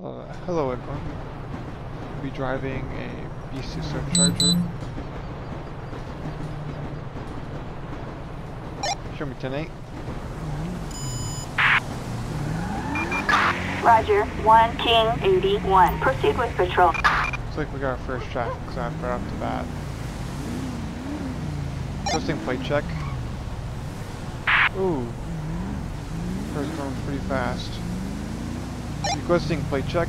Hello everyone, we'll be driving a BC Surcharger. Show me 10-8. Roger, 1-King-81. Proceed with patrol. Looks like we got our first traffic stop right off the bat. Posting plate check. Ooh. Car's going pretty fast. Requesting plate check.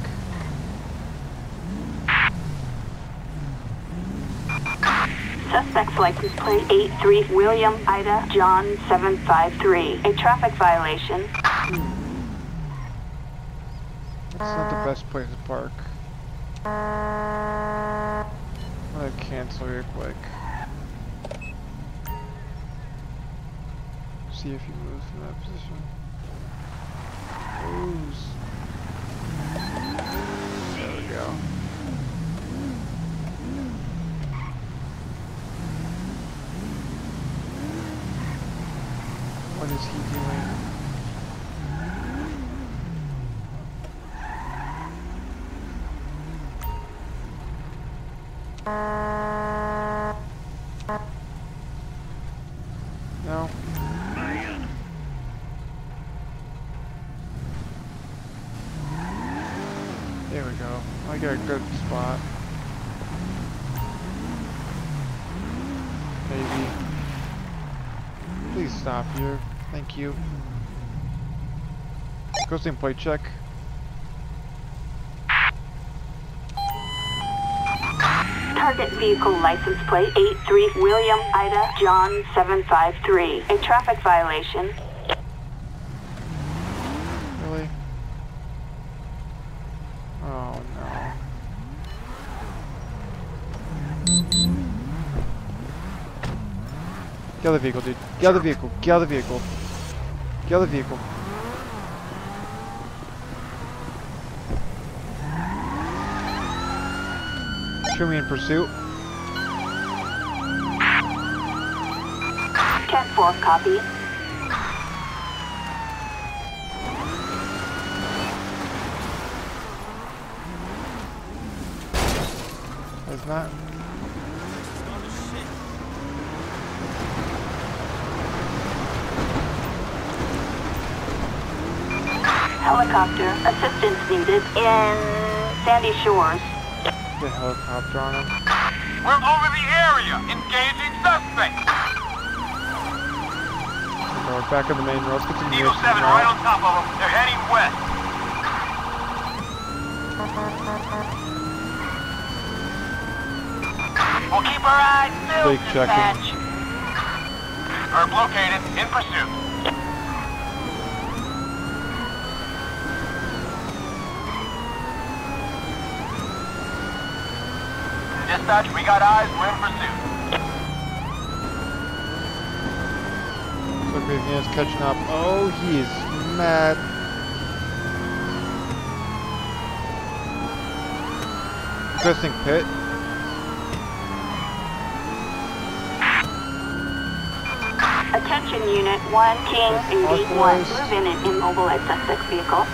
Suspect's license plate 83 William Ida John 753. A traffic violation. That's not the best place to park. I'm gonna cancel real quick. See if you move from that position. Ooh. What is he doing? No. There we go. I got a good spot. Maybe. Please stop here. Thank you. Coasting plate check. Target vehicle license plate 83 William Ida John 753. A traffic violation. Really? Oh no. Get out of the vehicle, dude. Get out of the vehicle. Get out of the vehicle. Get out of the vehicle. Show me in pursuit. 10-4, copy. That's not... Helicopter assistance needed in Sandy Shores. The helicopter on him. We're over the area. Engaging suspect. Okay, we're back on the main road. Let's get to the Eagle 7 right on top of them. They're heading west. We'll keep our eyes filled. Big checking. Herb located. In pursuit. Dispatch, we got eyes, we're in pursuit. So Griffin's catching up. Oh, he is mad. Requesting pit. Attention unit 1-King-81. Move in and immobile at suspect vehicle.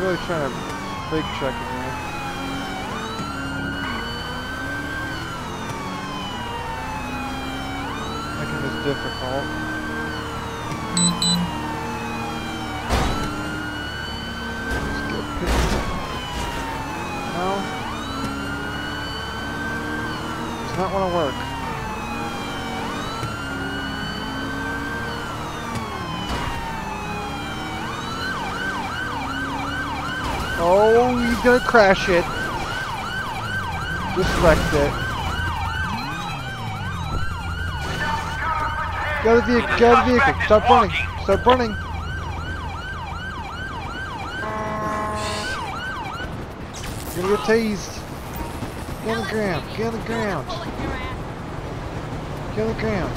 I'm really trying to big check in here. Making this difficult. Let's get picked up. No. Does not want to work. Oh, he's gonna crash it. Just wrecked it. Get out of the vehicle, get out of the vehicle. Stop running, stop running. You're gonna get tased. Get on the ground, get on the ground. Get on the ground.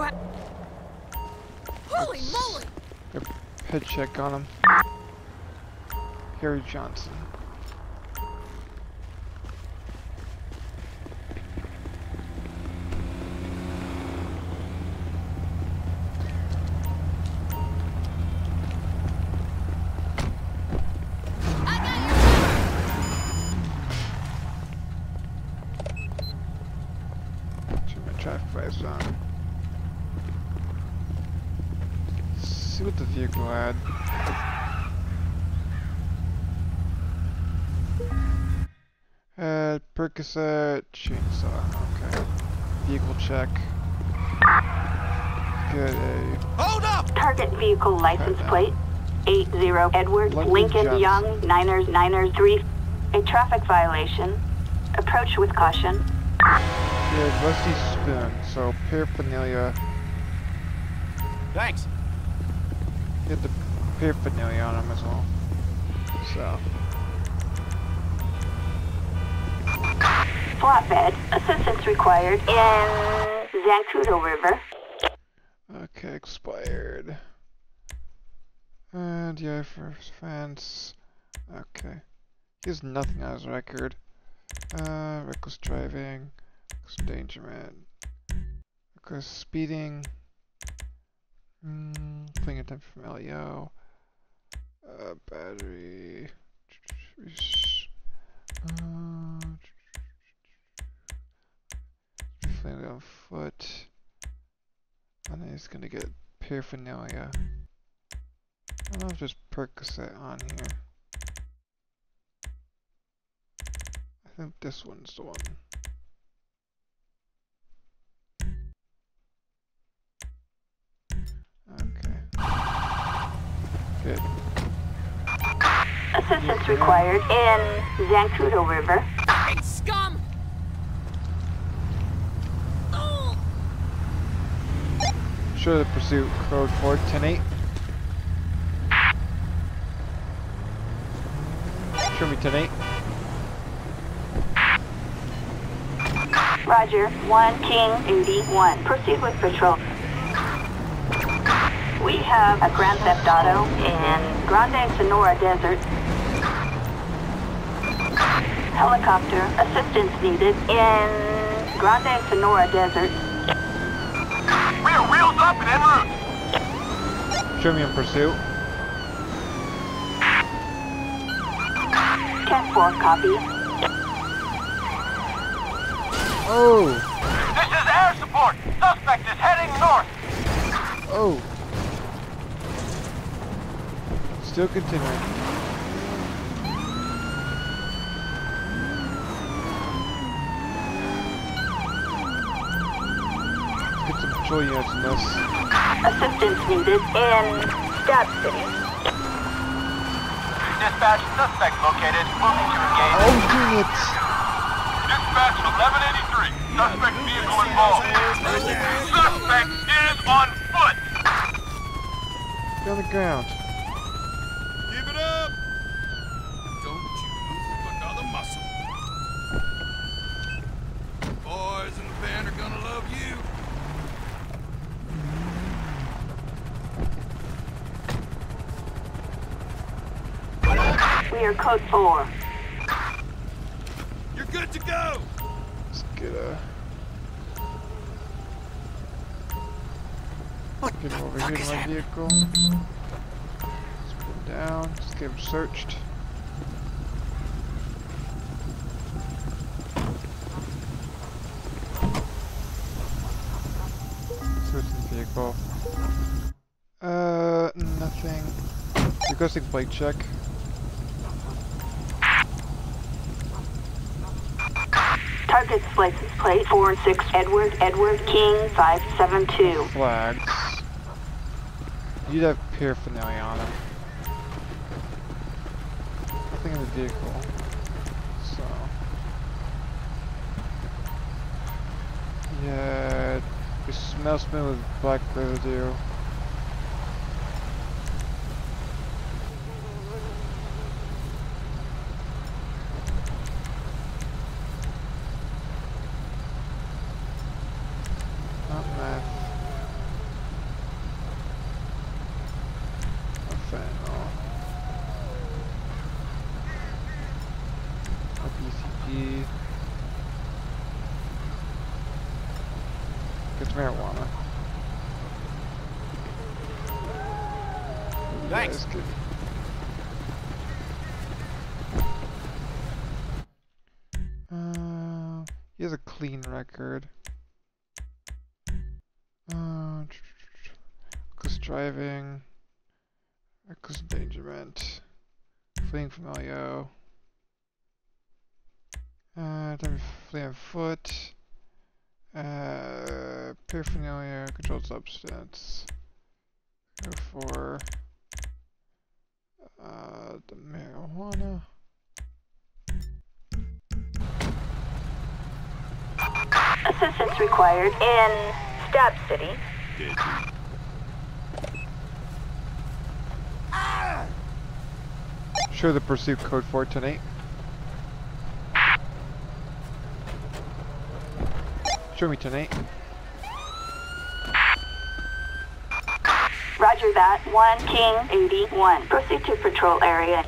you have. Holy moly! Head check on him. Harry Johnson. Percocet, chainsaw, okay. Vehicle check. Get a... Hold up! Target vehicle license plate, 80 Edward, Lincoln Young, Niners 3. A traffic violation. Approach with caution. Yeah, rusty spin, so paraphernalia. Thanks! Get the paraphernalia on him as well. So... Flatbed, assistance required in Zancudo River. Okay, expired. And yeah, first offense. Okay. He has nothing on his record. Reckless driving, reckless endangerment, reckless speeding, fleeing attempt from LEO, battery. Fleeing on foot, and then he's gonna get paraphernalia. I don't know if there's Percocet on here. I think this one's the one. Okay. Good. Assistance required in Zancudo River. It's scum! Show the pursuit code 4-10-8. Show me 10-8. Roger, 1-King-81. Proceed with patrol. We have a Grand Theft Auto in Grand Senora Desert. Helicopter assistance needed in Grand Senora Desert. Rear wheels up and en route! Show me in pursuit. 10-4, copy. Oh! This is air support! Suspect is heading north! Oh! Still continuing. Assistance needed in Stab City. Dispatch, suspect located. Moving to engage. Oh, dang it! Dispatch 1183. Suspect vehicle involved. Suspect is on foot. Get on the ground. Keep it up. Don't you move another muscle. The boys in the band are gonna love you. Your code 4. You're good to go. Let's get a. What get him over here in my vehicle. Let's put him down. Let's get him searched. Search the vehicle. Nothing. Requesting plate check. Target's license plate 46 Edward King 572. Flags. You'd have paraphernalia on him. Nothing in the vehicle. So. Yeah. It smells me with black residue. you. It's marijuana. Thanks. Yeah, he has a clean record. Reckless driving, reckless endangerment, fleeing from LEO. Fleeing on foot. Paraphernalia, controlled substance. Go for the marijuana. Assistance required in Stab City. Sure, the pursuit code 418. Show me 10-8. Roger that. 1 King 81. Proceed to patrol area.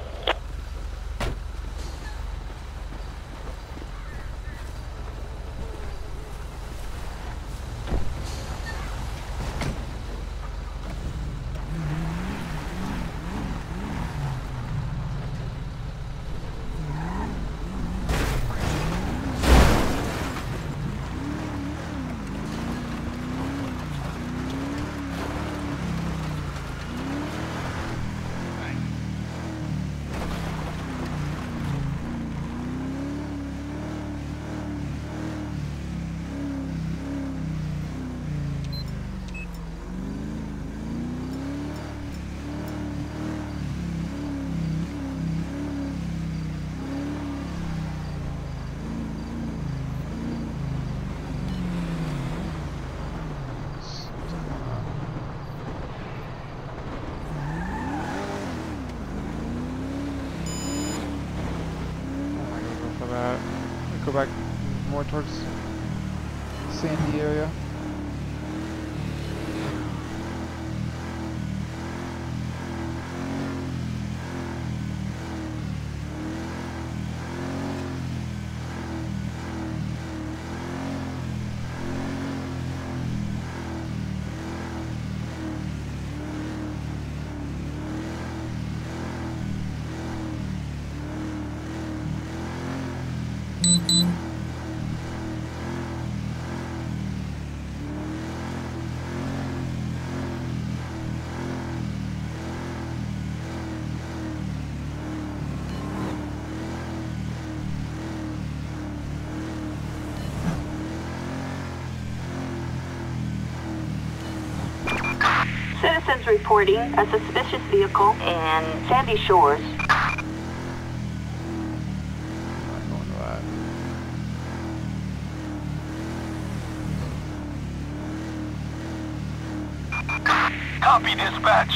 Citizens reporting a suspicious vehicle in Sandy Shores. Copy, dispatch.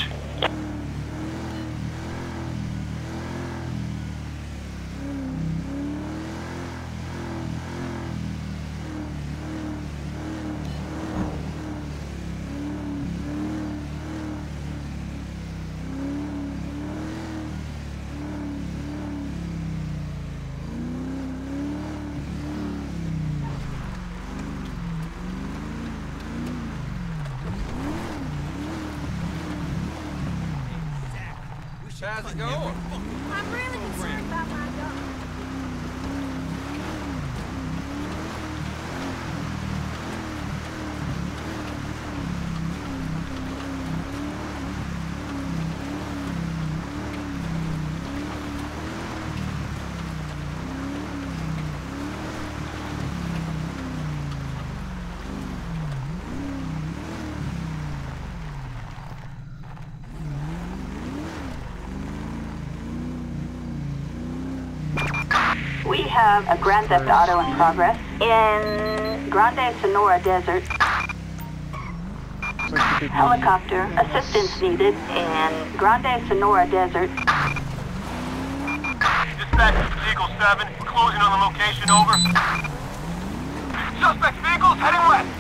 How's it going? I'm really concerned about my have a Grand Theft Auto in progress in Grand Senora Desert. Helicopter assistance needed in Grand Senora Desert. Dispatch Eagle 7, we're closing on the location, over. Suspect vehicles heading west.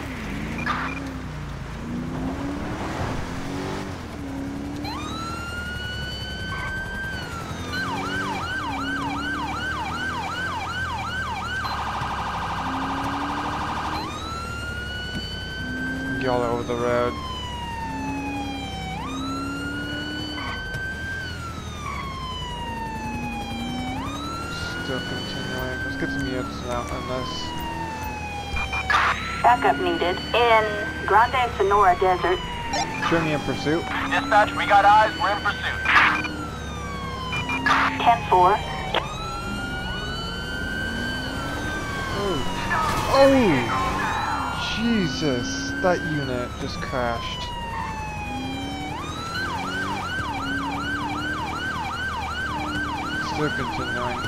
you all over the road. Still continuing. Let's get some units out on this. Backup needed in Grand Senora Desert. Journey in pursuit. Dispatch, we got eyes. We're in pursuit. 10-4. Oh, Jesus, that unit just crashed. Still continuing.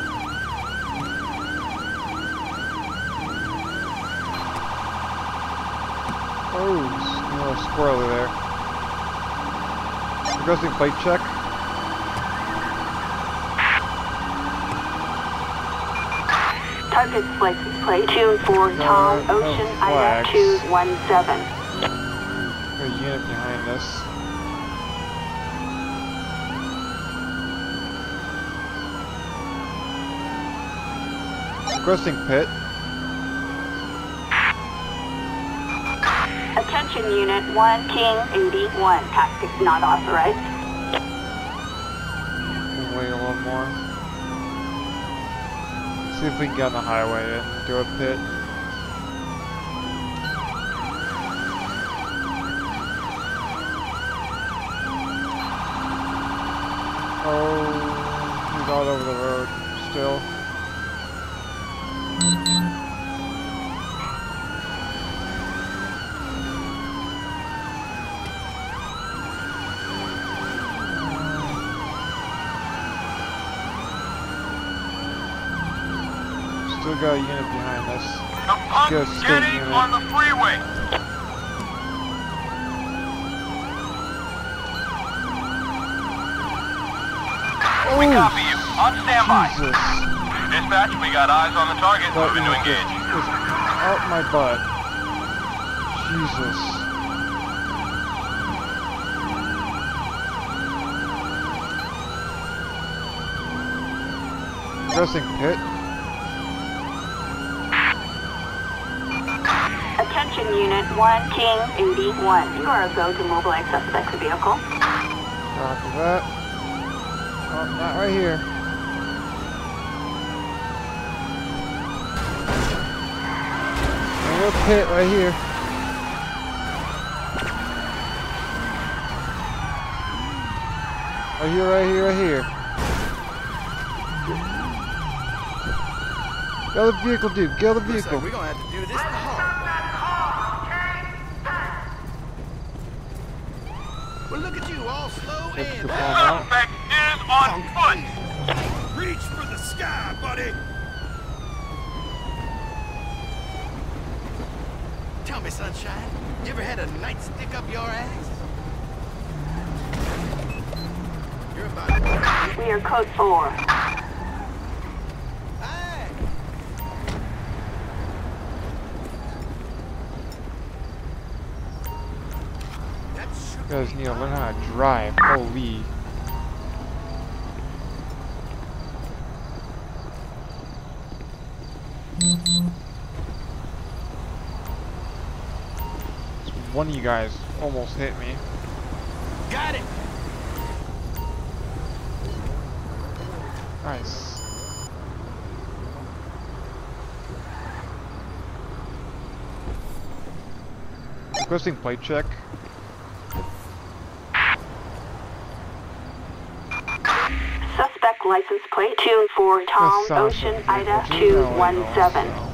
Oh, a little squirrely there. Progressing plate check. Target plate 24 Tom Ocean Ida 217. There's a unit behind us. Crossing pit. Attention unit 1 King 81. Tactics not authorized. We'll wait a little more. See if we can get on the highway and do a pit. Oh, he's all over the road still. Still got a unit behind us. The pump's getting on the freeway. We copy you. On standby. Dispatch, we got eyes on the target. Moving to engage. Out my butt. Jesus. Pressing pit. Attention unit 1 King 81. You are go to mobilize suspect vehicle. Copy that. Oh, not right here. We'll pit right here. Right here, right here, right here. Get out of the vehicle, dude. Get out of the vehicle. Looks like we're gonna have to do this hard. Well, look at you, all slow and... Suspect is on foot! Reach for the sky, buddy! Tell me, sunshine, you ever had a nightstick up your ass? You're about to... We are code 4. Aye. You guys need to learn how to drive, holy. One of you guys almost hit me. Got it! Nice. Requesting plate check. Suspect license plate 24 Tom Ocean Ida 217.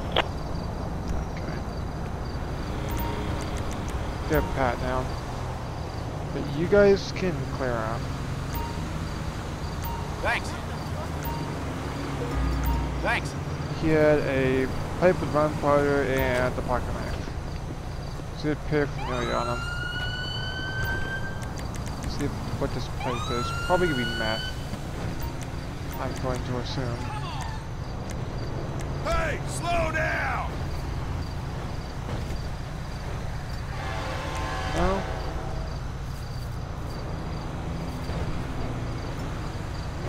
Get pat down. But you guys can clear out. Thanks. Thanks. He had a pipe with gunpowder and the pocket knife. So it appeared familiar on him. Let's see what this pipe is. Probably gonna be meth. I'm going to assume. Hey, slow down! No.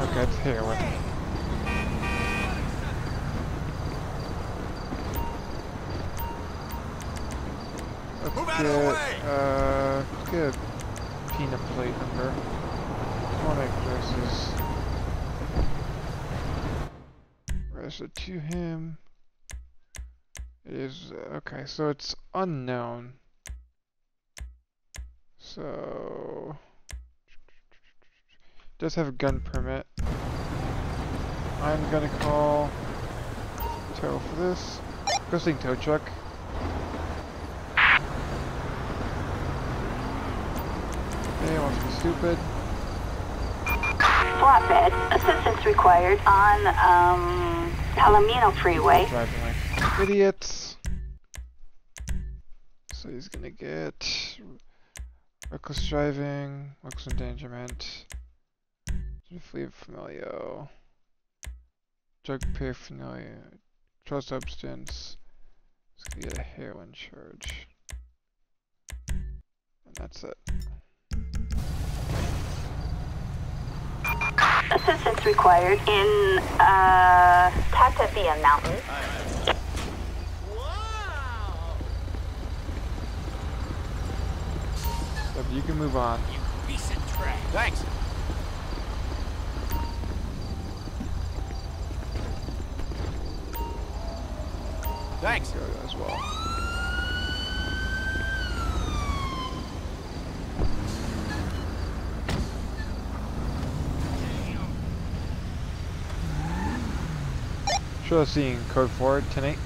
Okay, it's here with me. Let's get a peanut plate number. Chronic versus. Right, so to him is okay. So it's unknown. So does have a gun permit. I'm gonna call tow for this. Requesting tow truck. They want to be stupid. Flatbed assistance required on Palomino Freeway. Driving like idiots. So he's gonna get reckless driving, reckless endangerment, flee familial. Drug paraphernalia, controlled substance, just gonna get a heroin charge, and that's it. Assistance required in Tatafia Mountain. Wow! So you can move on. You recent track. Thanks. Thanks. Go as well. Sure, seeing code 4 tonight.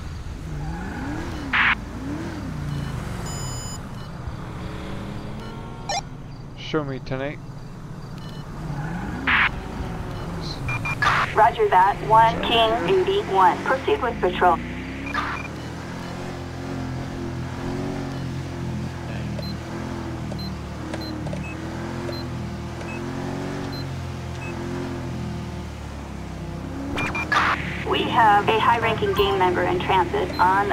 Show me tonight. Roger that. 1 King 81. Proceed with patrol. Have a high-ranking gang member in transit on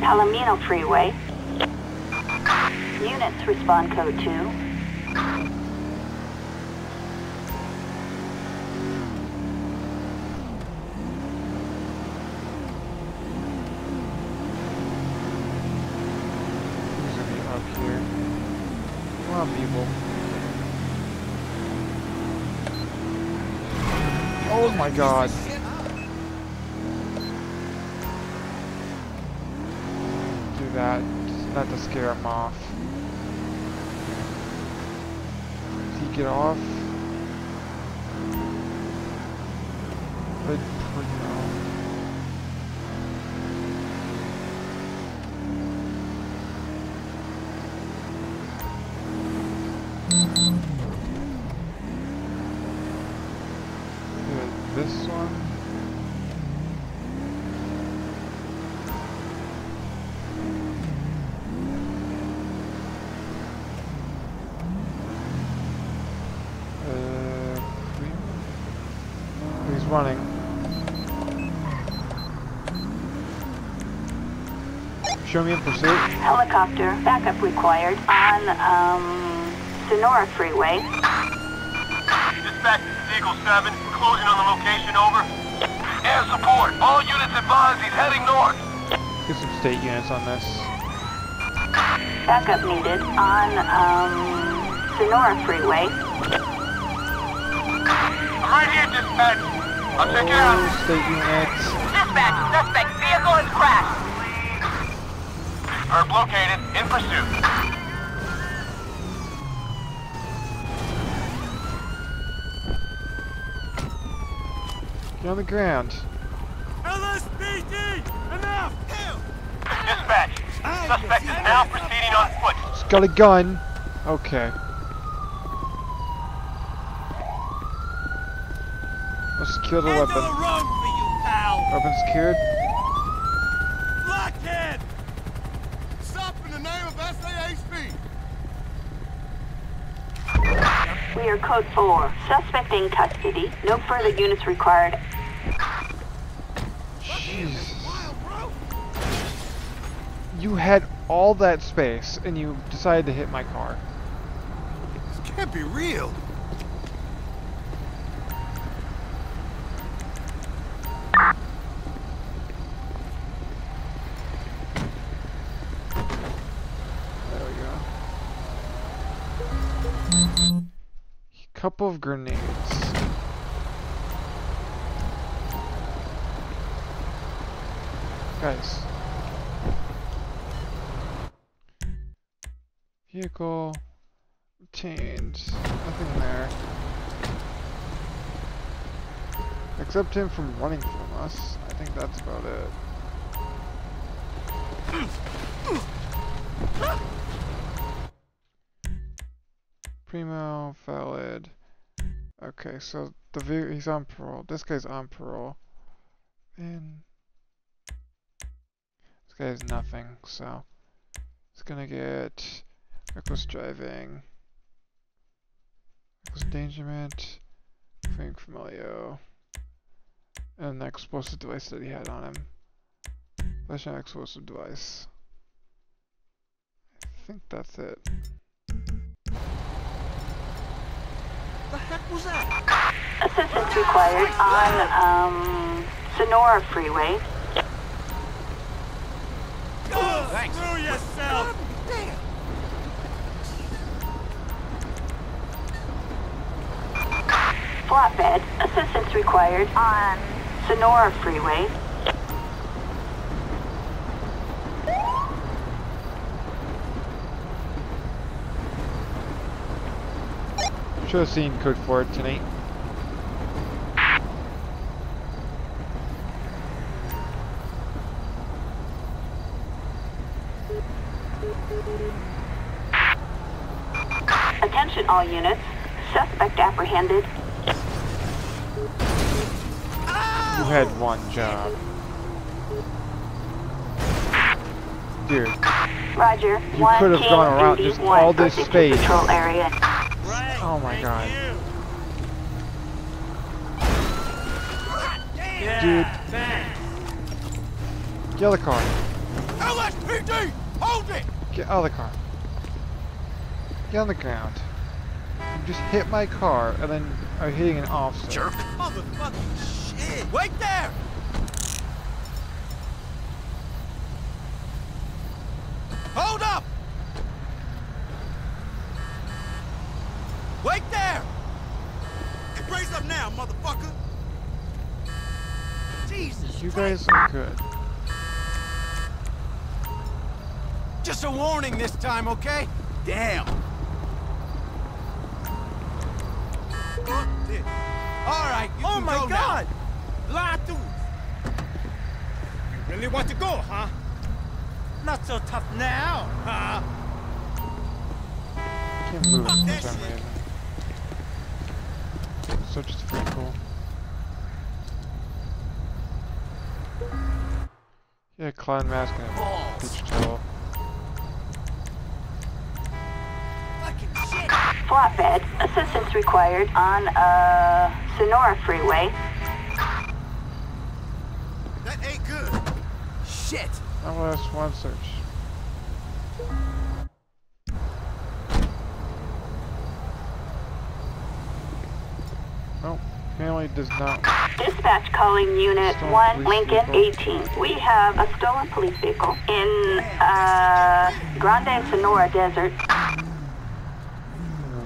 Palomino Freeway. Units respond code 2. Who's gonna be up here? A lot of people. Oh my god. That, not to scare him off. Does he get off? But no. This one. Running. Show me in pursuit. Helicopter backup required on Sonora Freeway. Dispatch, this is Eagle 7. Closing on the location, over. Air support. All units advised, he's heading north. Get some state units on this. Backup needed on Sonora Freeway. I'm right here, dispatch. I'll check it out. State units. Dispatch, suspect vehicle has crashed. Herb located, in pursuit. Get on the ground. LSPD! Enough! Dispatch, suspect is now proceeding on foot. He's got a gun. Okay. Secure the weapon. The road for you, pal. Weapon secured. Blockhead! Stop in the name of SAHP! We are code 4. Suspect in custody. No further units required. Jesus. You had all that space and you decided to hit my car. This can't be real. couple of grenades. Guys. Vehicle obtained. Nothing there. Except him from running from us. I think that's about it. Primo, valid. Okay, so he's on parole. This guy's on parole. And this guy has nothing, so it's gonna get reckless driving, reckless endangerment, fleeing familial, and the explosive device that he had on him. Flash on explosive device. I think that's it. The heck was that? Assistance required on Sonora Freeway. Go through yourself! Damn. Flatbed. Assistance required on Sonora Freeway. I should have seen code for it tonight. Attention all units. Suspect apprehended. You had one job. Dude. Roger. You could have gone around just all this space. Patrol area. Oh my god. Dude. Get out of the car. LSPD! Hold it! Get out of the car. Get on the ground. You just hit my car and then I'm hitting an officer. Jerk! Motherfucking shit! Wait there! Hold up! Wait there! Hey, brace up now, motherfucker! Jesus! You guys are good. Just a warning this time, okay? Damn! Fuck this. Alright, you can go now. Oh my god! Lie to us! You really want to go, huh? Not so tough now, huh? Can't move for some reason. So just pretty cool. Yeah, clown mask and a beach towel. Flatbed. Assistance required on Sonora Freeway. That ain't good. Shit. I want us one search. Oh, family does not. Dispatch calling unit 1, Lincoln 18. We have a stolen police vehicle in Grand Senora Desert.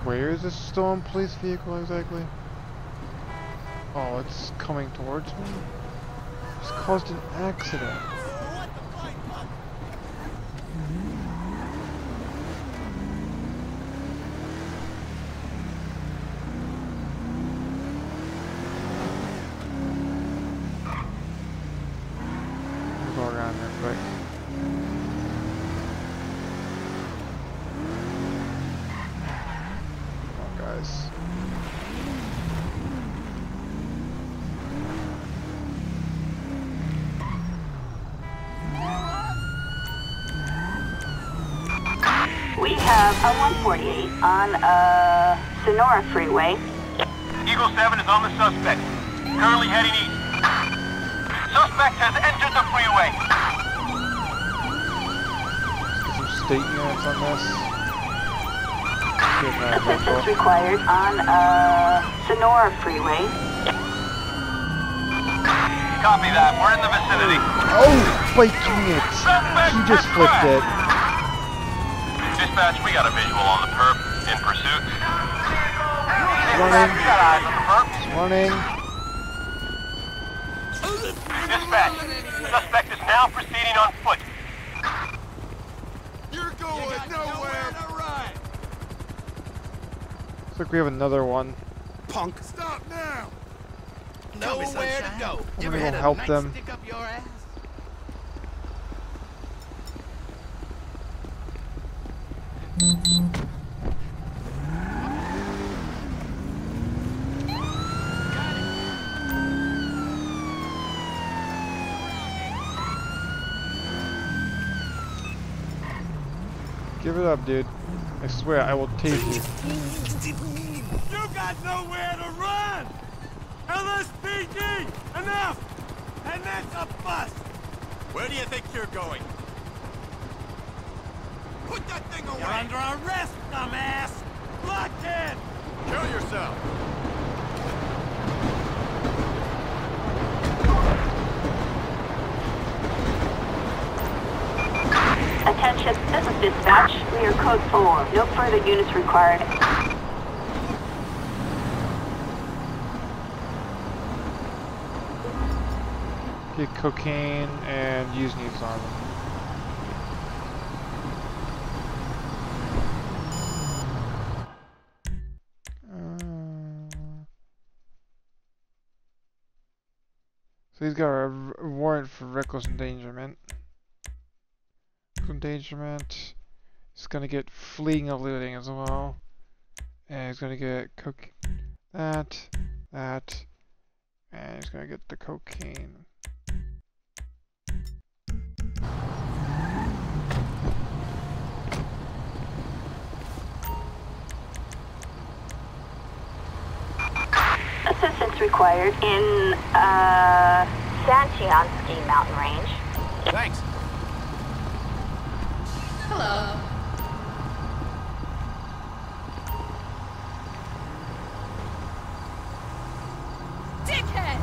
Where is this stolen police vehicle exactly? Oh, it's coming towards me? It's caused an accident. I'll go around real quick. We have a 148 on Sonora Freeway. Eagle 7 is on the suspect. Currently heading east. Suspect has entered the freeway. Some state units on this. Assistance required on Sonora Freeway. Copy that. We're in the vicinity. Oh, biking it! He just flipped it. Dispatch, we got a visual on the perp in pursuit. Warning. Dispatch. Suspect is now proceeding on foot. You're going nowhere. Looks like we have another one. Punk. Stop now. Nowhere to go. I'm gonna go help them. Give it up, dude. I swear I will take you. You got nowhere to run! LSPD! Enough! And that's a bust! Where do you think you're going? Put that thing away! You're under arrest, dumbass! Locked in! Kill yourself! Attention, this is dispatch. We are code 4. No further units required. Get cocaine and use needs on them. So he's got a warrant for reckless endangerment. Endangerment. He's gonna get fleeing and looting as well. And he's gonna get that, and he's gonna get the cocaine. Assistance required in San Chianski Mountain Range. Thanks. Hello. Dickhead.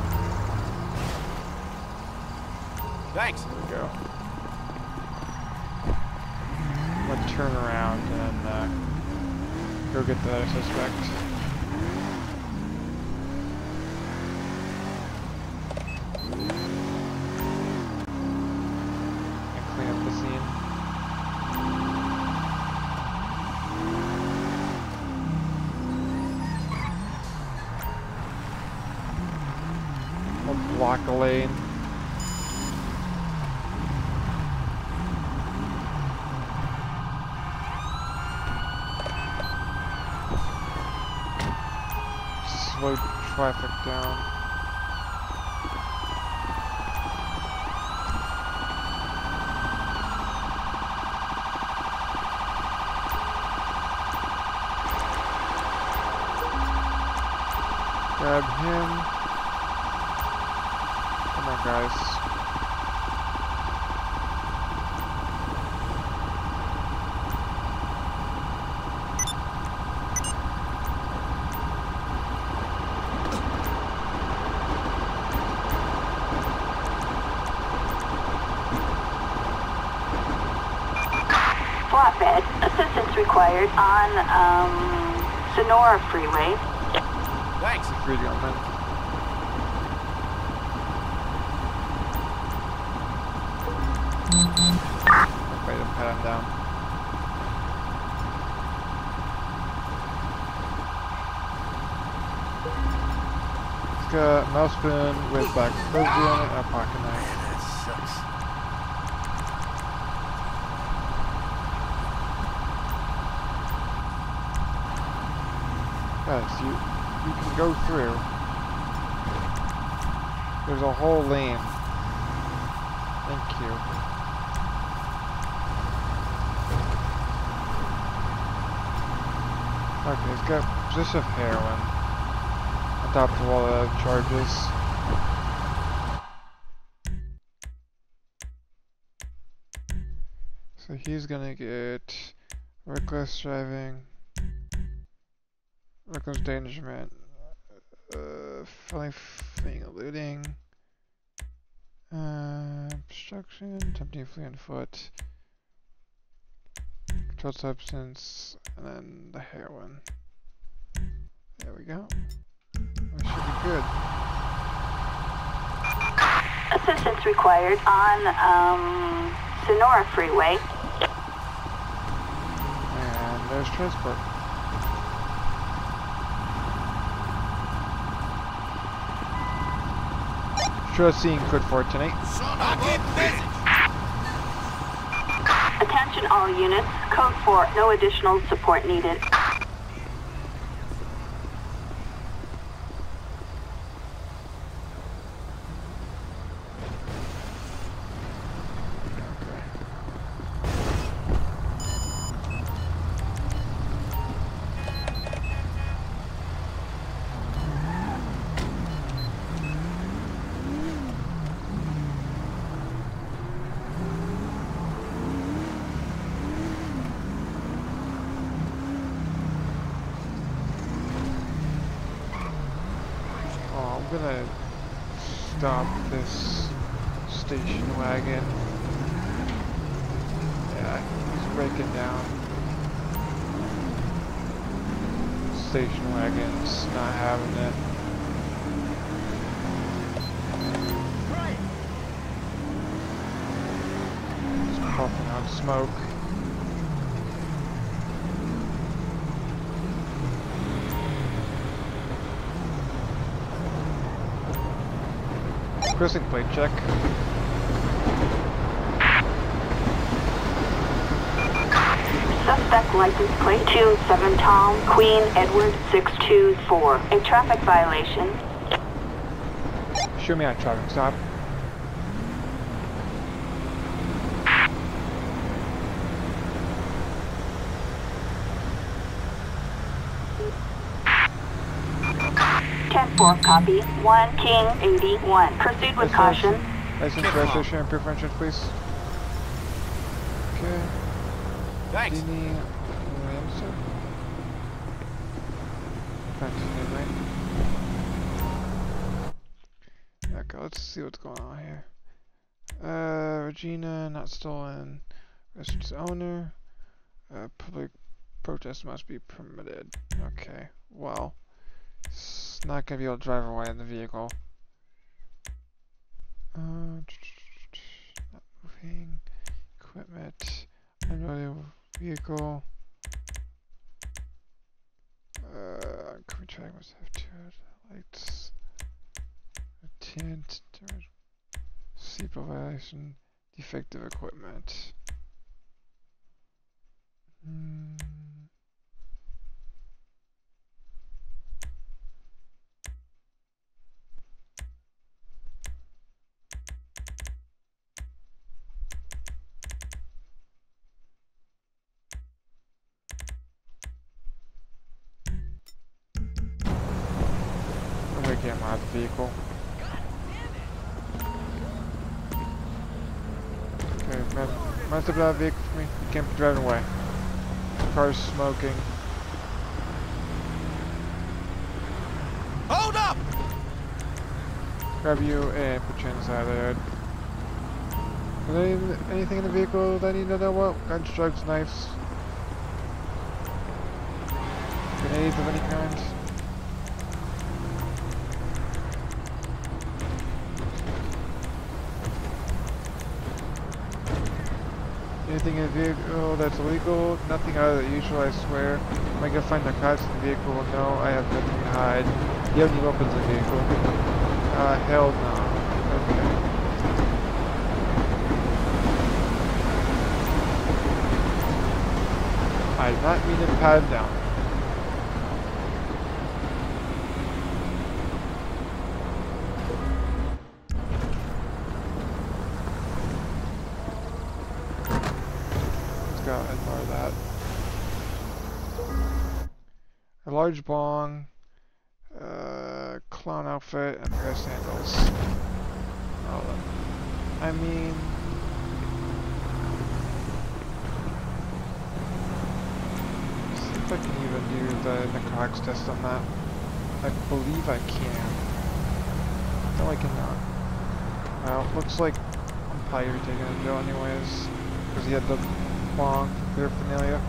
Thanks. There we go. I'm gonna turn around and go get the suspect. Block a lane. Slow traffic down. Grab him. Come on, guys. Flatbed, assistance required on Sonora Freeway. Thanks. Pretty on that. Right, I'm heading down. It's got a mouse spoon with black fuzzy on it and a pocket knife. Man, that sucks. Guys, you can go through. There's a whole lane. Thank you. Okay, he's got just a heroin on top of all the charges. So he's gonna get reckless driving, reckless endangerment, felony fleeing and looting, obstruction, attempting to flee on foot. Substance and then the heroin. Yeah, There we go. That should be good. Assistance required on Sonora Freeway. And there's transport. Sure seeing good for tonight. Attention all units. Code 4. No additional support needed. I'm gonna stop this station wagon. Yeah, he's breaking down. Station wagon's not having it. He's puffing out smoke. Pressing plate check. Suspect license plate 27 Tom Queen Edward 624. A traffic violation. Show me a traffic stop. Copy 1 King 81. Proceed with caution. License registration and proof of entrance, please. Okay. Thanks. Dini Williamson. Okay, let's see what's going on here. Regina, not stolen. Residence owner. Public protest must be permitted. Okay. Well. Not gonna be able to drive away in the vehicle. Not moving. Equipment. Unloaded vehicle. Could try must have two lights. A tint. Seatbelt violation. Defective equipment. Get him out of the vehicle. Okay, mess up that vehicle for me. You can't be driving away. The car's smoking. Hold up! Grab you and put you inside there. Is there anything in the vehicle that I need to know about? Guns, drugs, knives. Grenades of any kind. Anything in the vehicle that's illegal? Nothing out of the usual, I swear. Am I gonna find narcotics in the vehicle? No, I have nothing to hide. Do you have any weapons in the vehicle? Hell no. Okay. I did not mean to pat him down. Large bong, clown outfit, and pair of sandals. I mean, let's see if I can even do the narcotics test on that. I believe I can. No, I cannot. Well, looks like I'm probably gonna be taking a Joe anyways, because he had the bong for paraphernalia.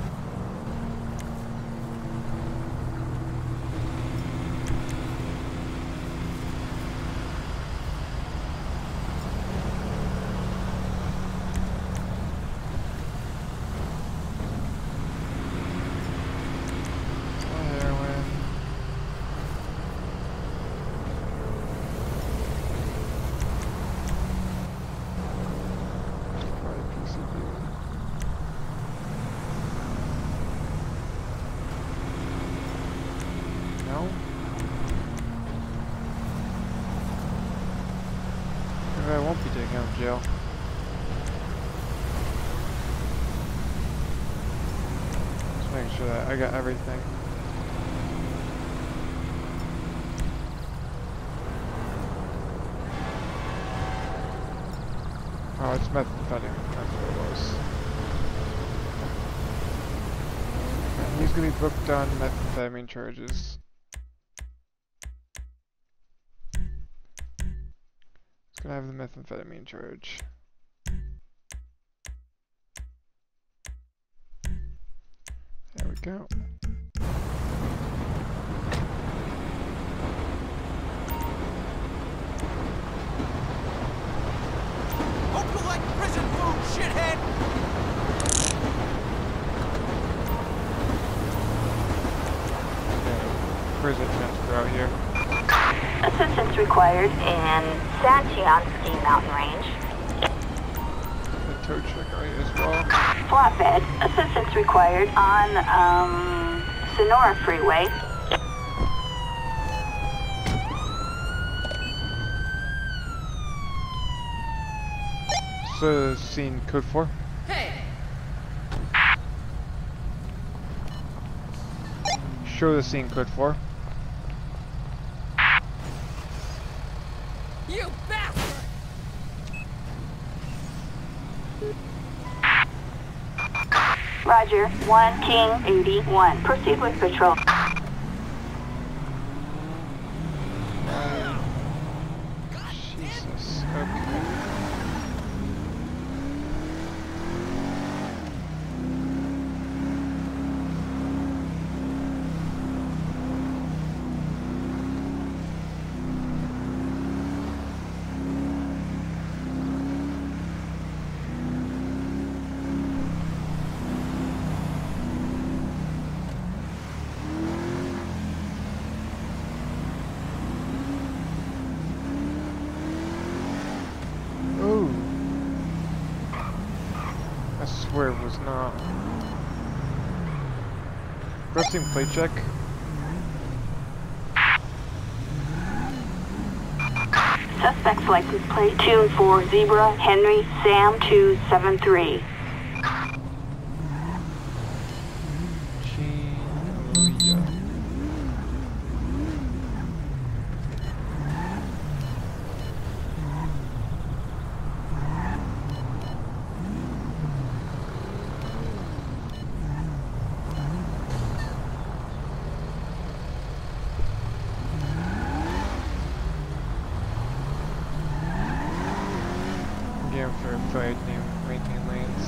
making sure that I got everything. Oh, it's methamphetamine. That's what it was. And he's gonna be booked on methamphetamine charges. He's gonna have the methamphetamine charge. There we go. Shithead! Okay, prison transfer out here. Assistance required in San Chianski Mountain Range. The tow truck out here as well. Flatbed, assistance required on Sonora Freeway. Scene code 4. Hey. Show the scene code 4. You bastard! Roger, 1 King 81. Proceed with patrol. Jesus. Okay. Where it was not. Resting plate check. Suspect's license plate 2 and 4 Zebra Henry Sam 273. For flight name making lanes.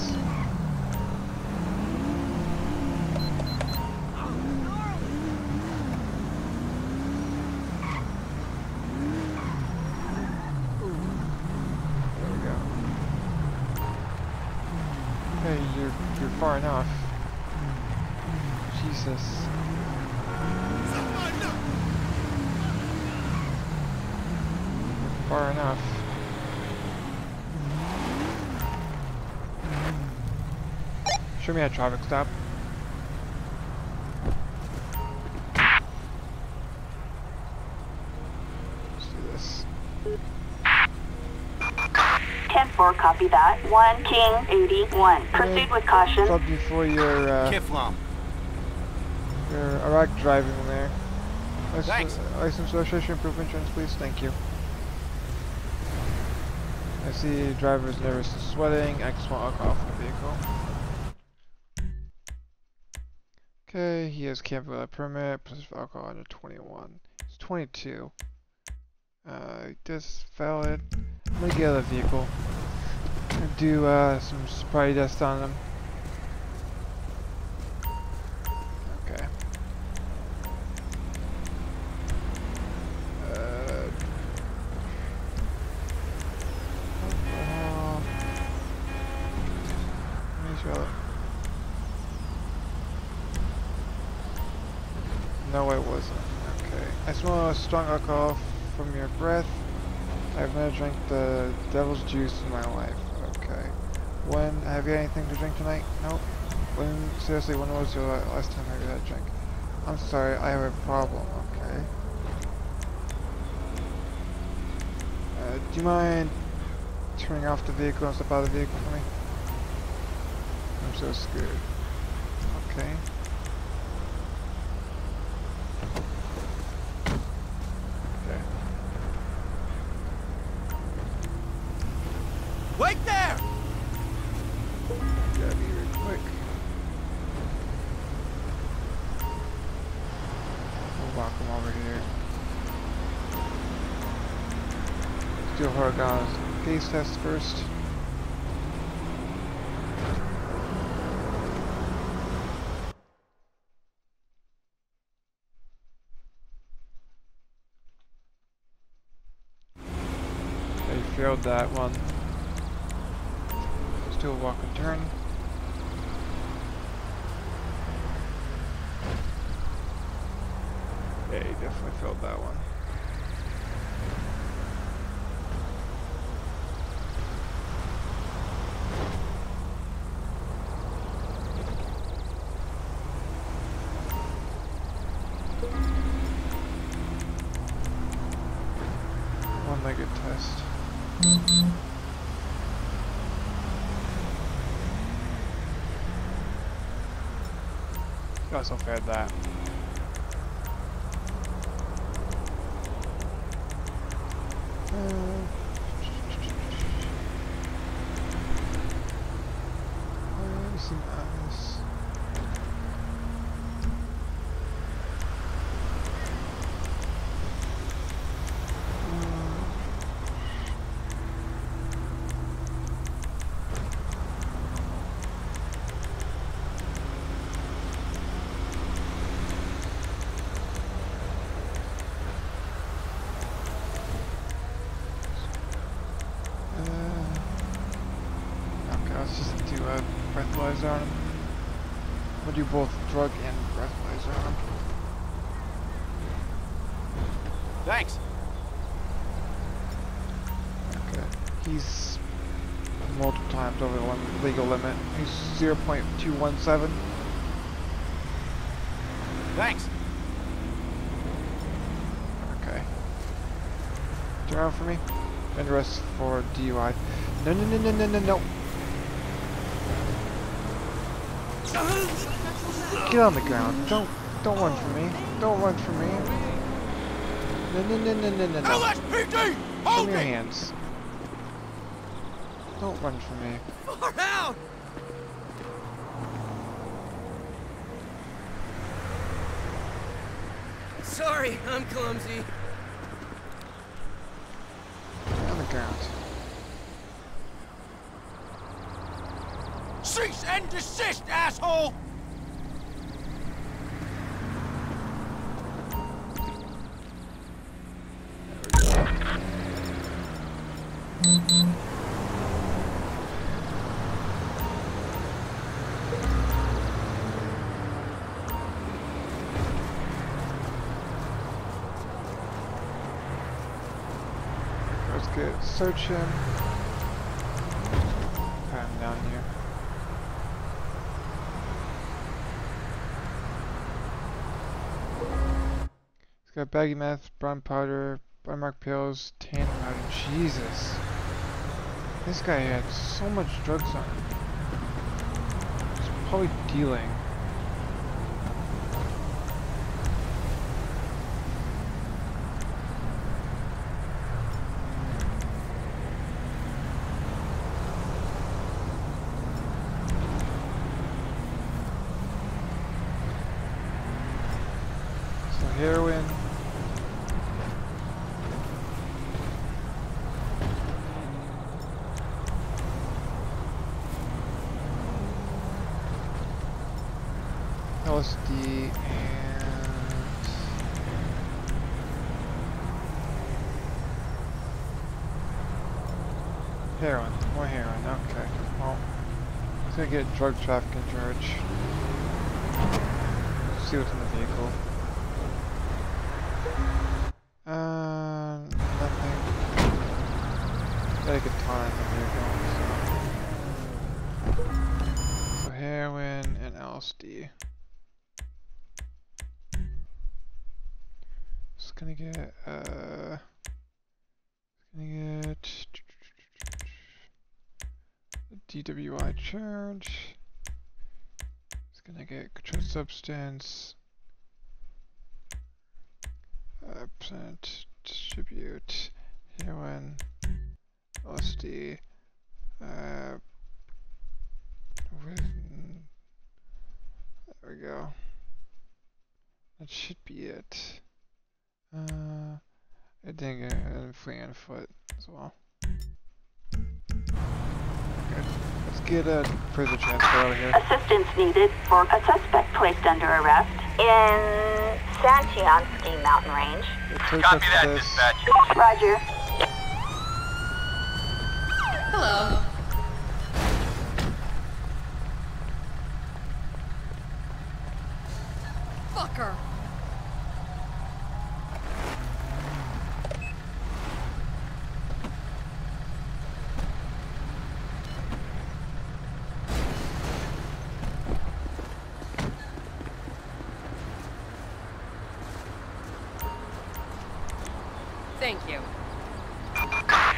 There we go. Hey, you're far enough. Jesus. You're far enough. Show me a traffic stop. Let's do this. 10-4, copy that. 1 King 81. Proceed with caution. Stop before your Kiflam. Your Iraq driving there. Thanks. License registration improvement insurance, please. Thank you. I see drivers nervous and sweating. Excellent alcohol from the vehicle. Okay, he has camped without a permit, possession of alcohol under 21. He's 22. Just valid. I'm gonna get out of the vehicle. And do some spray dust on him. Okay. No, it wasn't. Okay. I smell a strong alcohol from your breath. I've never drank the devil's juice in my life. Okay. When have you had anything to drink tonight? Nope. When seriously, when was your last time I had a drink? I'm sorry, I have a problem. Okay. Do you mind turning off the vehicle and step out of the vehicle for me? I'm so scared. Okay. That'd be real quick. We'll walk them over here. Let's do a horizontal gaze test first. I failed that one. Let's do a walk and turn. Yeah, you definitely failed that one. One-legged test. I also failed that. Breathalyzer on him. We'll do both drug and breathalyzer on him. Thanks! Okay. He's multiple times over the legal limit. He's 0.217. Thanks! Okay. Turn around for me. And arrest for DUI. No, no, no, no, no, no, no. Get on the ground. Don't run for me. Don't run for me. No, no, no, no, no, no, no. LSPD! Hold your hands. Don't run for me. Far out! Sorry, I'm clumsy. Get on the ground. Cease and desist, asshole! Let's get searching. I'm down here. It's got baggy meth, brown powder, unmarked pills, tan powder. Jesus. This guy had so much drugs on him. He's probably dealing. So heroin. LSD and heroin, more heroin, okay. Well, let's go get a drug trafficking charge. Let's see what's in the vehicle. Nothing. Like a ton in the vehicle. So heroin and LSD. Gonna get a DWI charge. It's gonna get controlled substance, plant, distribute, heroin, LSD, go. That should be it. I think I'm fleeing on foot as well. Good. Let's get a prison transfer out of here. Assistance needed for a suspect placed under arrest in San Chianski Mountain Range. Copy that, dispatch. Roger. Hello. Fucker. Thank you.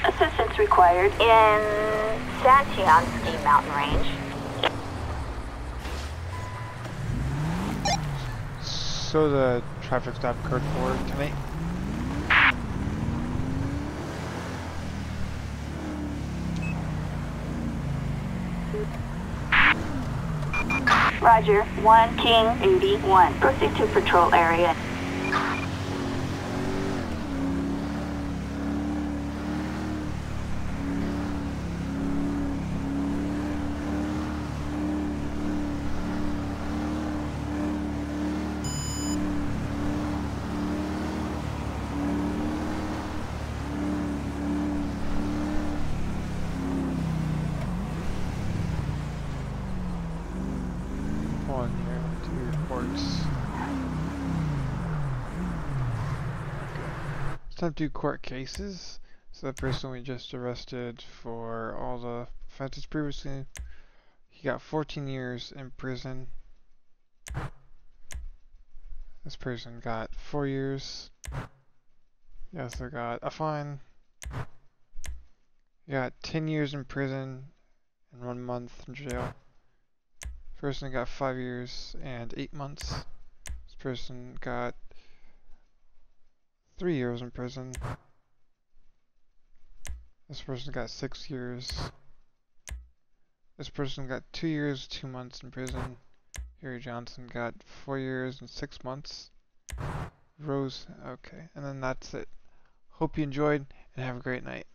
Assistance required in San Chianski Mountain Range. So the traffic stop occurred forward to me. Roger, 1 King 81. Proceed to patrol area. Two court cases. So the person we just arrested for all the offenses previously, he got 14 years in prison. This person got 4 years. He also got a fine. He got 10 years in prison and 1 month in jail. This person got 5 years and 8 months. This person got 3 years in prison. This person got 6 years. This person got 2 years, 2 months in prison. Harry Johnson got 4 years and 6 months. Rose, okay, and then that's it. Hope you enjoyed and have a great night.